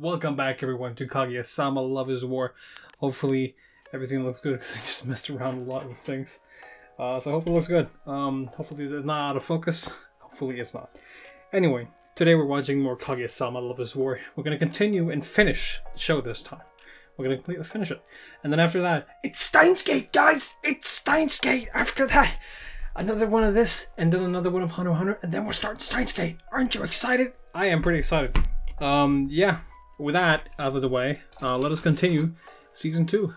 Welcome back, everyone, to Kaguya-sama Love is War. Hopefully everything looks good because I just messed around a lot with things. So I hope it looks good. Hopefully it's not out of focus. Hopefully it's not. Anyway, today we're watching more Kaguya-sama Love is War. We're going to continue and finish the show this time. We're going to completely finish it. And then after that, it's Steins;Gate, guys! It's Steins;Gate after that! Another one of this, and then another one of Hunter x Hunter, and then we'll start Steins;Gate. Aren't you excited? I am pretty excited. Yeah. With that out of the way, let us continue Season 2.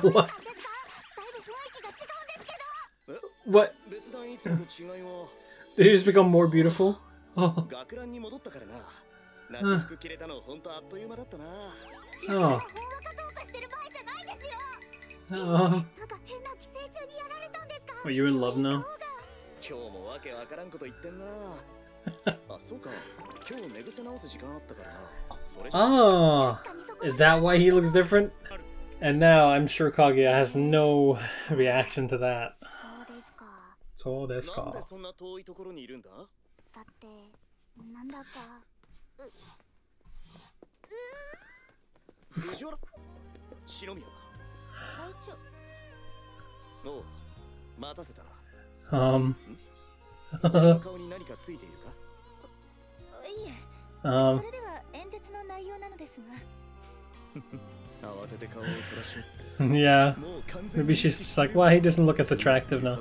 What? What? Did he just become more beautiful? Oh. Oh. Oh. Are you in love now? Oh, is that why he looks different? And now I'm sure Kaguya has no reaction to that. So that's called. Yeah. Maybe she's just like, well, he doesn't look as attractive now.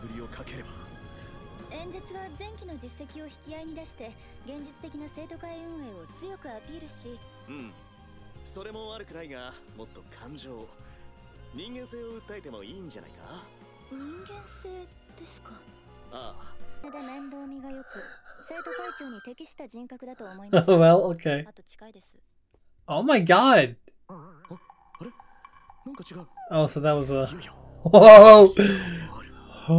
Well, okay. Oh my god! Oh, so that was a... Whoa! Huh?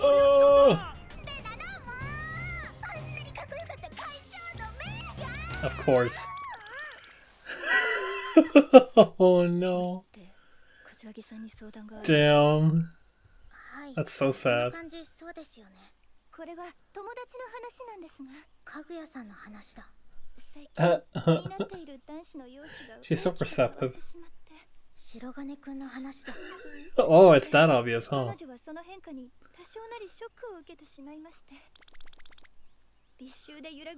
Oh. Of course. Oh no. Damn. That's so sad. She's so perceptive. Oh, it's that obvious, huh?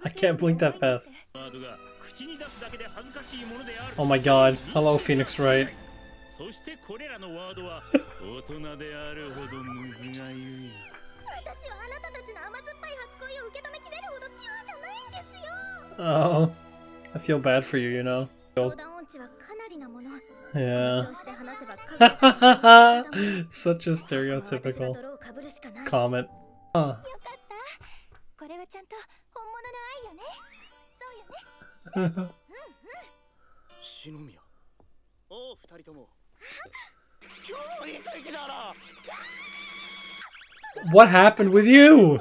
I can't blink that fast. Oh my god. Hello, Phoenix Wright. Oh, I feel bad for you, you know. Yeah. Such a stereotypical comment. Shinomiya. Oh, what happened with you?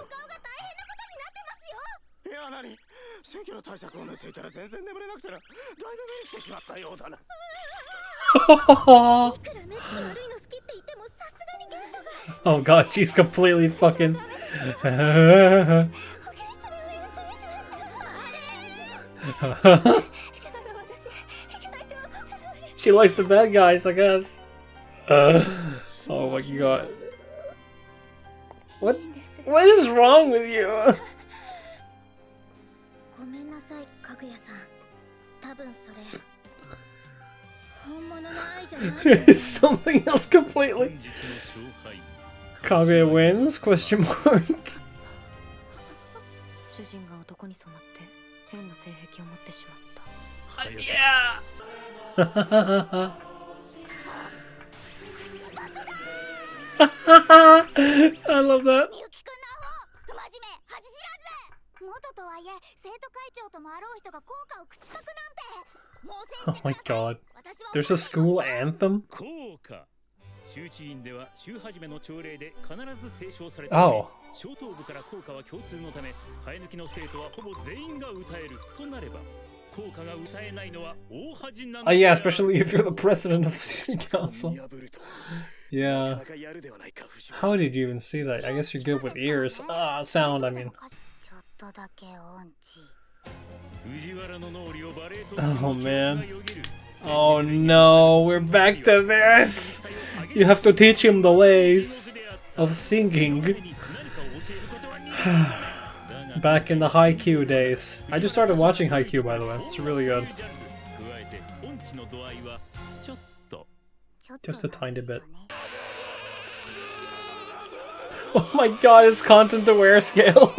Oh god, she's completely fucking... She likes the bad guys, I guess. Oh my god. What is wrong with you? Something else completely. Kaguya wins? Question mark. Yeah. I love that. Oh my god. There's a school anthem? Oh. Yeah, especially if you're the president of the student council. Yeah. How did you even see that? I guess you're good with ears. Sound, I mean. Oh, man. Oh, no. We're back to this. You have to teach him the ways of singing. Back in the Haikyuu days. I just started watching Haikyuu, by the way. It's really good. Just a tiny bit. Oh my god, it's content-aware scale!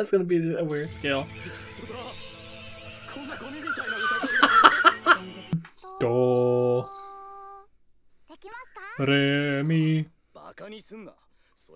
It's gonna be a weird scale. Do re mi. So.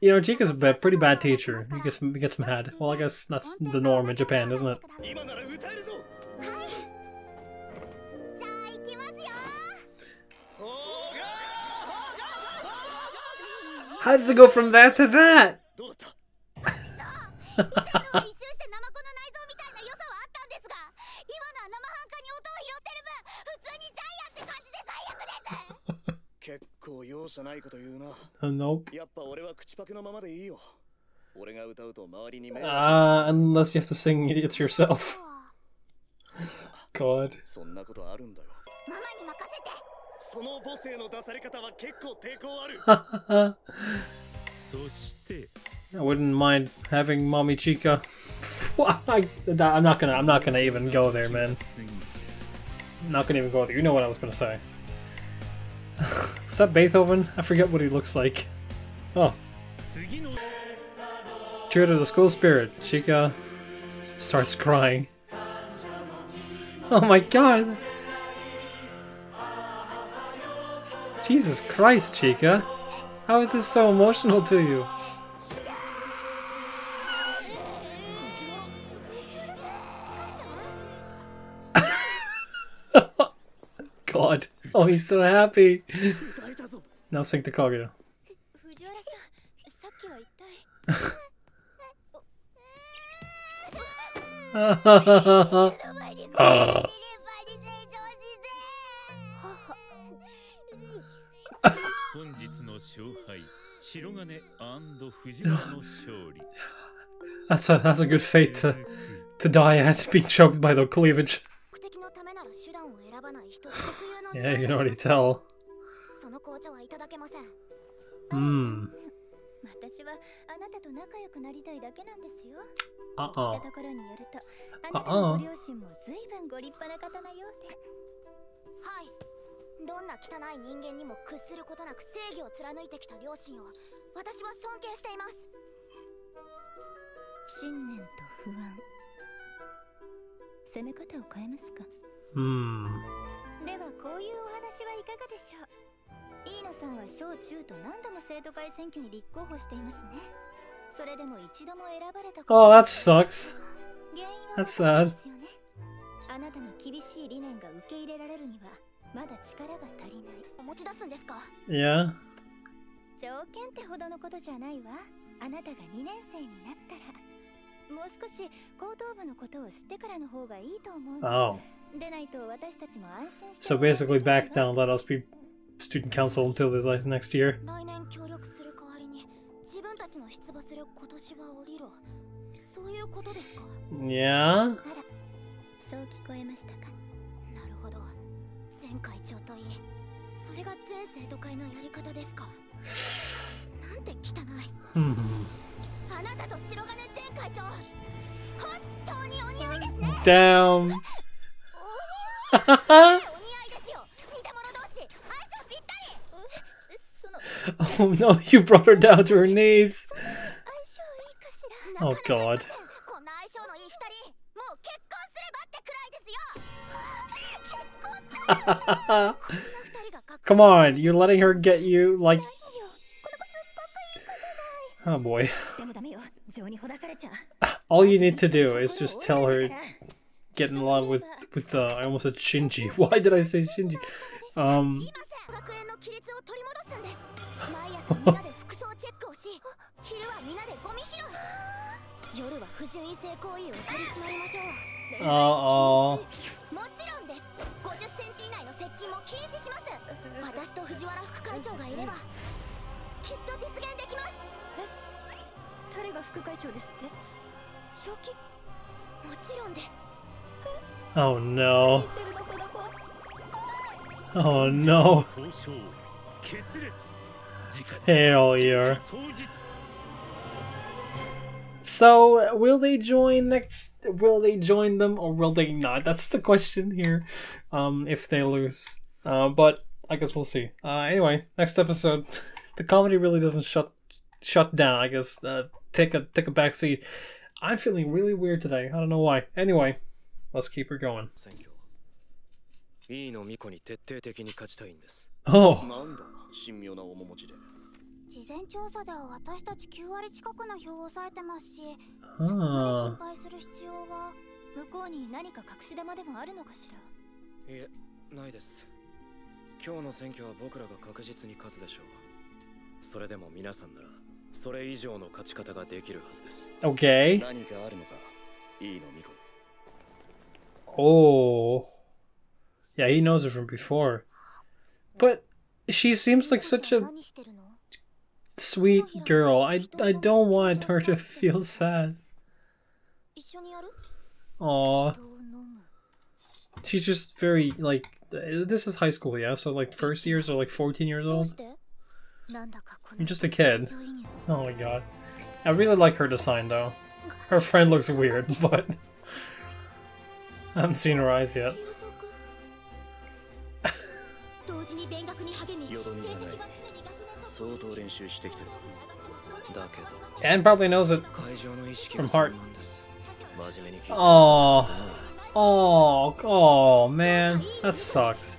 You know, Jika's a pretty bad teacher. He gets mad. Well, I guess that's the norm in Japan, isn't it? How does it go from that to that? Nope. Unless you have to sing it yourself. God. I wouldn't mind having Mommy Chica. I'm not gonna even go there, man. I'm not gonna even go there. You know what I was gonna say. Is that Beethoven? I forget what he looks like. Oh. True to the school spirit, Chica starts crying. Oh my god! Jesus Christ, Chica! How is this so emotional to you? God. Oh, he's so happy. Now sing to Kaguya. That's a good fate to die at, being choked by the cleavage. Yeah, you can already tell. Hmm. Uh-oh. Uh-oh. Hmm. Oh, that sucks. That's sad. Yeah. Oh. So basically, back down, let us be student council until the next year. Yeah. Hmm. down. Oh no, you brought her down to her knees. Oh god. Come on, you're letting her get you like... Oh boy. All you need to do is just tell her, get in love with I almost said Shinji. Why did I say Shinji? Uh-oh. Oh no. Oh no. Failure. So, will they join next? Will they join them or will they not? That's the question here, if they lose. But I guess we'll see. Anyway, next episode. The comedy really doesn't shut down, I guess. Take a back seat. I'm feeling really weird today. I don't know why. Anyway, let's keep her going. Oh. Okay. Oh. Yeah, he knows her from before. But she seems like such a sweet girl. I don't want her to feel sad. Aww. She's just very, like, this is high school, yeah? So, like, first years are, like, 14 years old? You're just a kid. Oh my god. I really like her design, though. Her friend looks weird, but... I haven't seen her eyes yet. And probably knows it from heart. Oh, oh, oh, man, that sucks.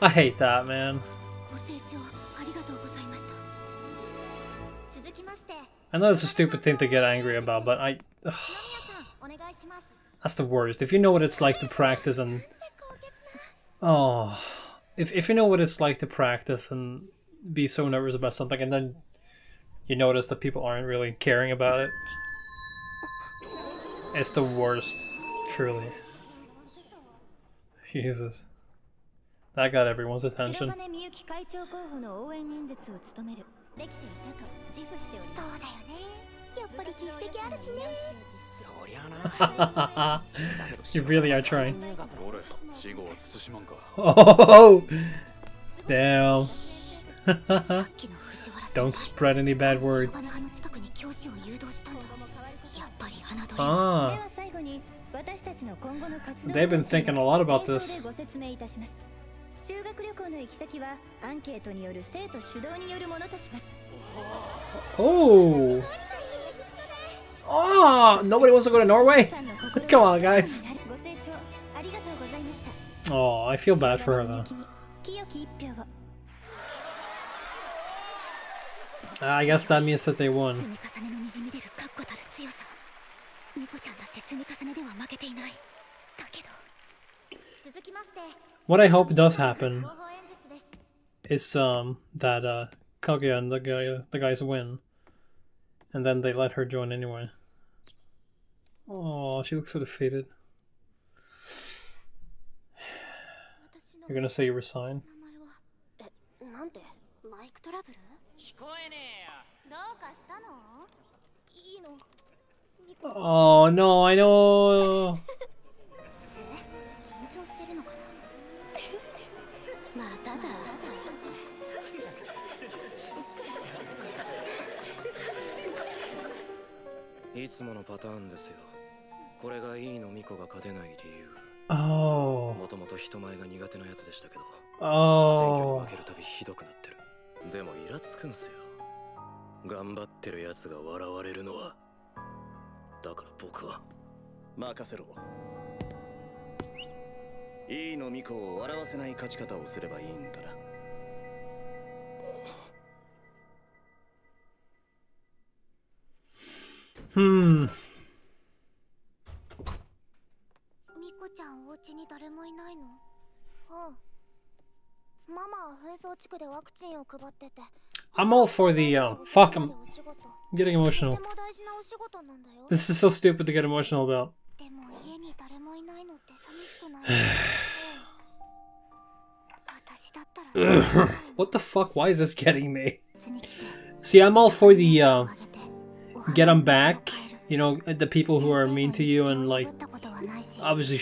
I hate that, man. I know it's a stupid thing to get angry about, but I... Ugh, that's the worst. If you know what it's like to practice and... Oh... If you know what it's like to practice and be so nervous about something and then you notice that people aren't really caring about it, it's the worst, truly. Jesus. That got everyone's attention. You really are trying. Oh, damn. Don't spread any bad word. Ah. They've been thinking a lot about this. Oh. Oh, nobody wants to go to Norway? Come on, guys. Oh, I feel bad for her, though. I guess that means that they won. What I hope does happen is that Kaguya and the guys win. And then they let her join anyway. Oh, she looks so defeated. You're gonna say you resign? Oh no, I know. Oh. Oh. Hmm. I'm all for the fuck, I'm getting emotional. This is so stupid to get emotional about. What the fuck? Why is this getting me? See, I'm all for the get them back, you know, the people who are mean to you, and like, obviously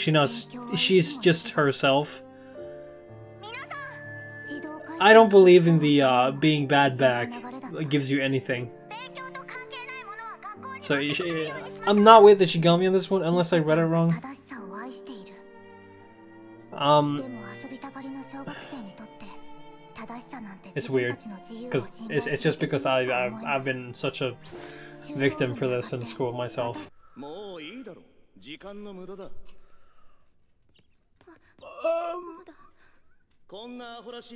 she's just herself. I don't believe in the being bad back gives you anything. So I'm not with Ishigami on this one, unless I read it wrong. It's weird, because it's just because I've been such a victim for this in school myself. Oh, that's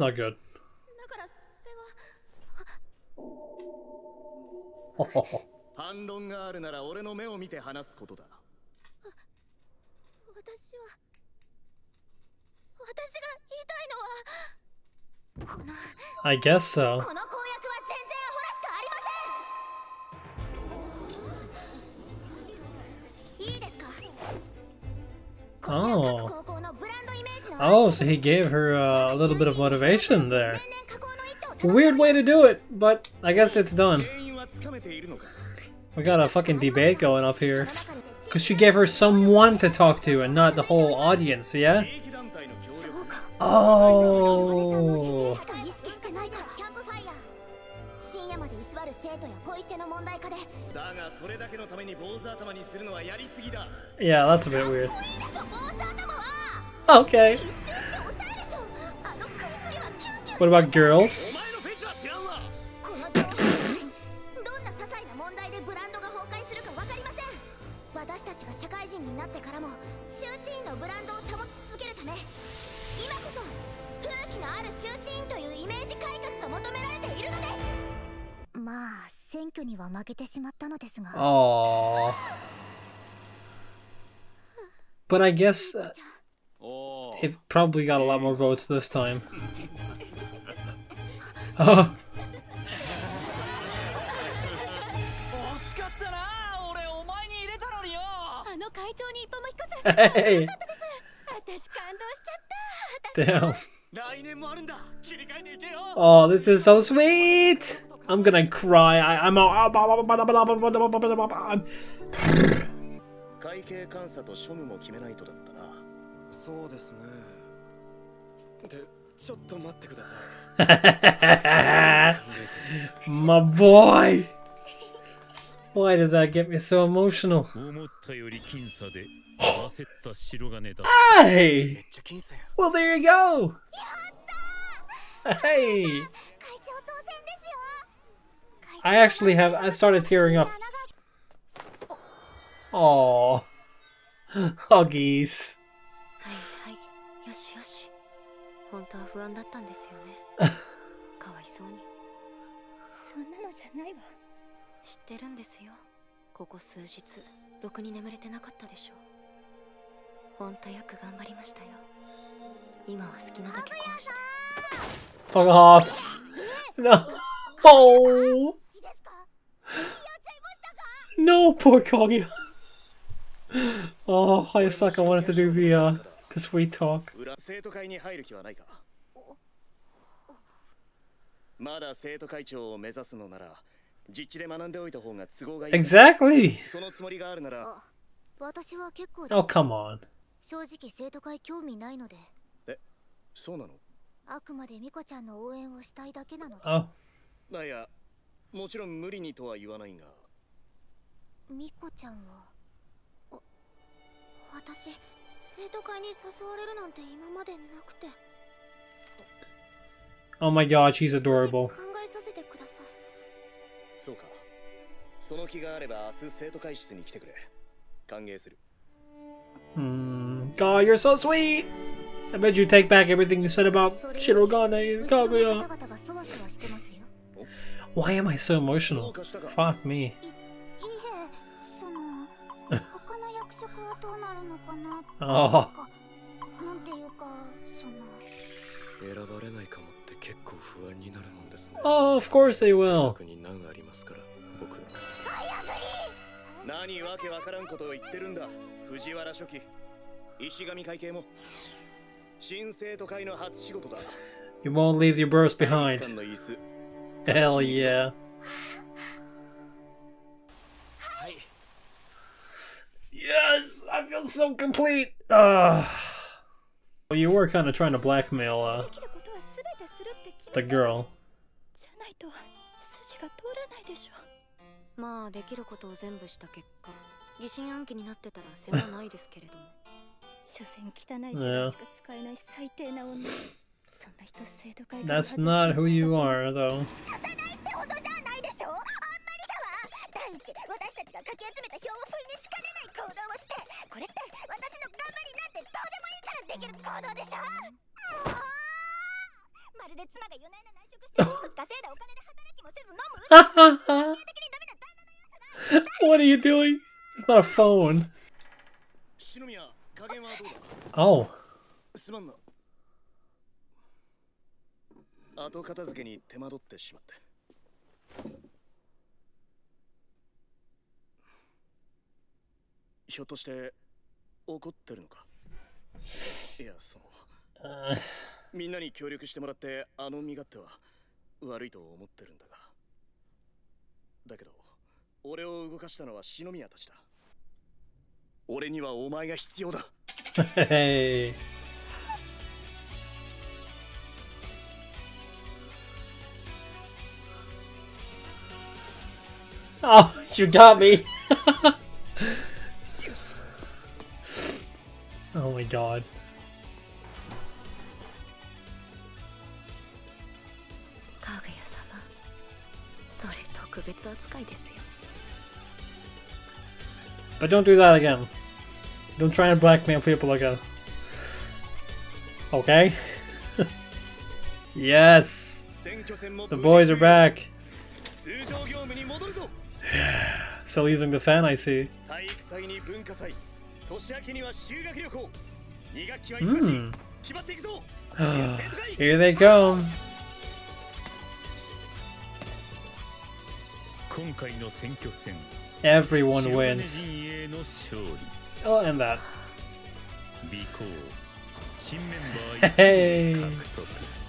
not good. I guess so. Oh. Oh, so he gave her a little bit of motivation there. Weird way to do it, but I guess it's done. We got a fucking debate going up here. Because she gave her someone to talk to and not the whole audience, yeah? Oh. Yeah, that's a bit weird. Okay. What about girls? Aww. But I guess it probably got a lot more votes this time. Oh. Hey. Damn. Oh, this is so sweet. I'm gonna cry. I'm all. My boy. Why did that get me so emotional? Hey! Well, there you go! Hey! I started tearing up. Aww. Huggies. Fuck off. No. Oh. No, poor Kaguya. Oh, Hayasaka wanted to do the sweet talk. Exactly. Oh, come on. 正直生徒会興味ないので。え、そうなの？あくまでミコちゃんの応援をしたいだけなので。あ、いや、もちろん無理にとは言わないが。ミコちゃんは、私生徒会に誘われるなんて今までなくて。Oh my god, she's adorable. そうか。その気があれば明日生徒会室に来てくれ。歓迎する。God, you're so sweet. I bet you take back everything you said about Shirogane and Kaguya. Why am I so emotional? Fuck me. Oh. Oh, of course they will. You won't leave your bros behind. Hell yeah. Yes, I feel so complete. You were kind of trying to blackmail the girl. Yeah. That's not who you are, though. What are you doing? It's not a phone. Oh. Hey. Oh, you got me. Oh my god. But don't do that again. Don't try and blackmail people again. Okay? Yes! The boys are back. Still using the fan, I see. Here they come. Everyone wins. Oh, and that. Hey!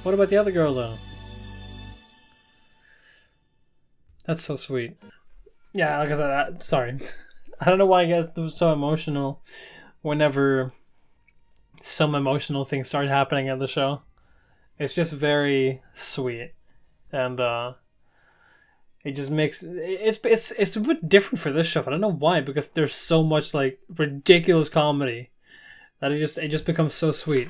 What about the other girl, though? That's so sweet. Yeah, like I said, sorry. I don't know why I get so emotional whenever some emotional things start happening at the show. It's just very sweet. And, it just makes it's a bit different for this show. I don't know why, because there's so much like ridiculous comedy that it just becomes so sweet.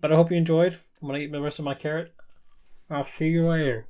But I hope you enjoyed. I'm gonna eat the rest of my carrot. I'll see you later.